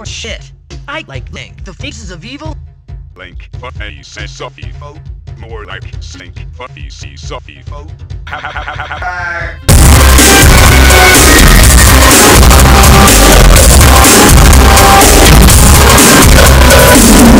your shit. I like Link, the faces of evil. Link, the faces of evil. More like Link, the faces of evil. Ha ha ha ha ha ha!